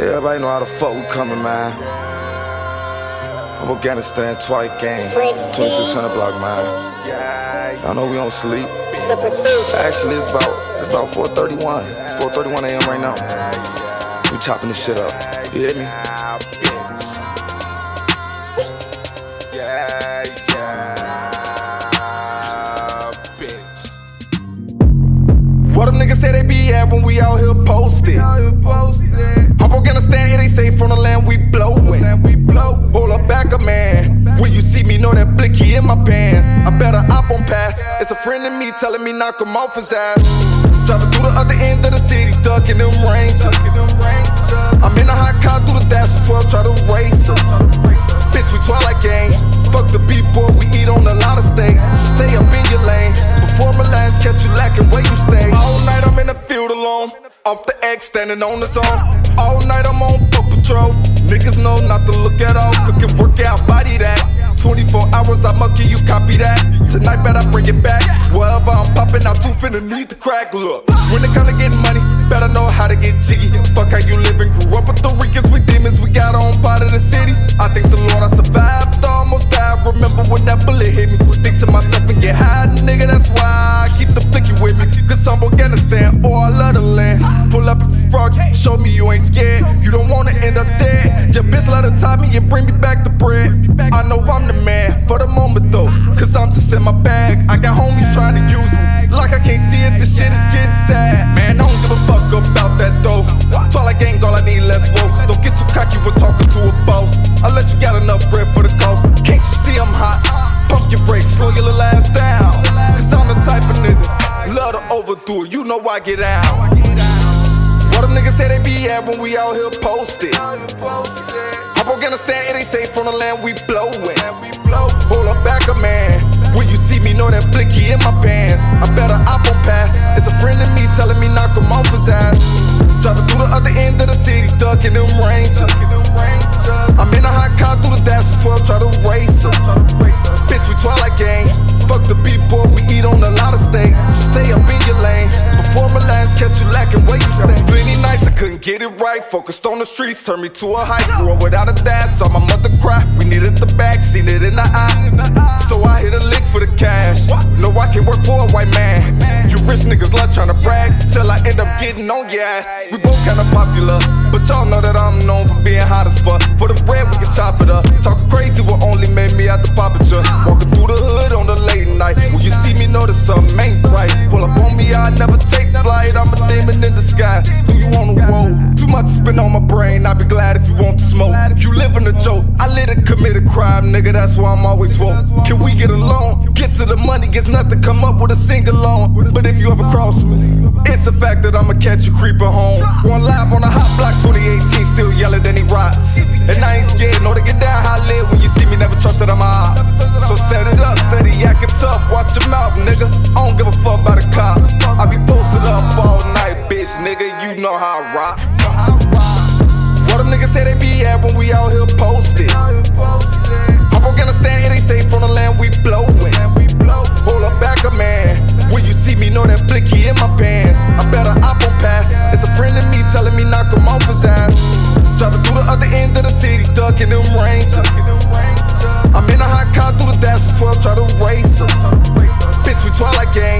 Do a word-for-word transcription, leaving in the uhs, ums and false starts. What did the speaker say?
Everybody know how the fuck we coming, man. Humboldt Ganastan, Twilight Gang, twenty-six hundred block, man. Y'all know we don't sleep. Actually, it's about, it's about four thirty-one. It's four thirty-one a m right now. We chopping this shit up. You hear me? Yeah, yeah, bitch. What them niggas say they be at when we out here posted? Humboldt Ganastan, it ain't safe from the land we blowin'. Hold up, back up, man. When you see me, know that blicky in my pants. I better op on pass. It's a friend of me telling me knock him off his ass. Driving through the other end of the city, ducking them Rangers. I'm in a hot car through the dash of twelve, try to race us. Bitch, we Twilight Gang. Fuck the B-boy, we eat on a lot of steak. So stay up in your lane before my lines catch you lacking where you stay. All night I'm in the field alone, off the X, standing on the zone. All night I'm on foot patrol. Niggas know not to look at all. Cooking, work out, body that. Twenty-four hours I'm up, can you copy that? Tonight better bring it back. Wherever I'm popping, I'm too finna need the crack. Look, when it comes to getting money, better know how to get jiggy. Fuck how you living, grew up with the Ricans, we demons. We got on part of the city. I think the Lord I survived, almost died. Remember when that bullet hit me, think to myself and get high, nigga, that's why I keep the blicky with me. Cause I'm Humboldt Ganastan, or I love the land. Pull up if you frog, show me you ain't scared. You don't wanna end up dead. Your bitch let her top me and bring me back the bread. I know I'm the man, for the moment though, cause I'm just in my bag. I got homies trying to use me, like I can't see it, this shit is getting sad. Man, I don't give a fuck about that though. Twilight Gang, all I need, let's roll. Don't get too cocky when talking to a boss, unless you got enough bread for the cost. Can't you see I'm hot? Pump your brakes, slow your little ass down. Cause I'm the type of nigga, love to overdo it, you know I get out. What them niggas say they be at when we out here posted? Humboldt Ganastan, it ain't safe from the land we blowin'. Hold up, back up, man. When you see me, know that blicky in my pants. I better op on pass. It's a friend of me telling me knock him off his ass. Driving through the other end of the city, ducking them Rangers. I'm in a hot car through the dash of twelve, try to race us. Bitch, we Twilight Gang. Fuck the B-boy, we eat on a lot of steak. So stay up in your lane before my lines catch you lacking where you stay. Many nights I couldn't get it right, focused on the streets, turned me to a hype. Grew up without a dad, saw my mother cry. We needed the back, seen it in the eye. So I hit a lick for the cash. No, I can't work for a white man. You rich niggas love trying to brag, till I end up getting on your ass. We both kinda popular, but y'all know that I'm known for being hot as fuck. For the bread, we can chop it up. Talking crazy will only make me out the poppager. Walking through the hood on the late night. When you see me, know that something ain't right. Pull up on me, I never take flight. I'm a demon in the sky. Do you wanna roll? Too much to spin on my brain. I'd be glad if you want to smoke. You live in a joke. I lit and commit a crime, nigga. That's why I'm always woke. Can we get along? Get to the money, gets nothing. Come up with a sing along. But if you ever cross me, it's a fact that I'ma catch you creeping home. Going live on a hot block, twenty eighteen, still yelling, then he rots. And I ain't scared, know to get down high lid. When you see me, never trust that I'm a hop. So set it up, steady acting tough, watch your mouth, nigga. I don't give a fuck about a cop. I be posted up all night, bitch, nigga, you know how I rock. What them niggas say they be at when we out here posted? Humboldt Ganastan, it ain't safe from the land we blowin'. Hold up, back up, man. When you see me, know that blicky in my pants. I better op on pass. It's a friend of me telling me knock him off his ass. Driving through the other end of the city, ducking them Rangers. I'm in a hot car through the dash of twelve, try to race us. Bitch, we Twilight Gang.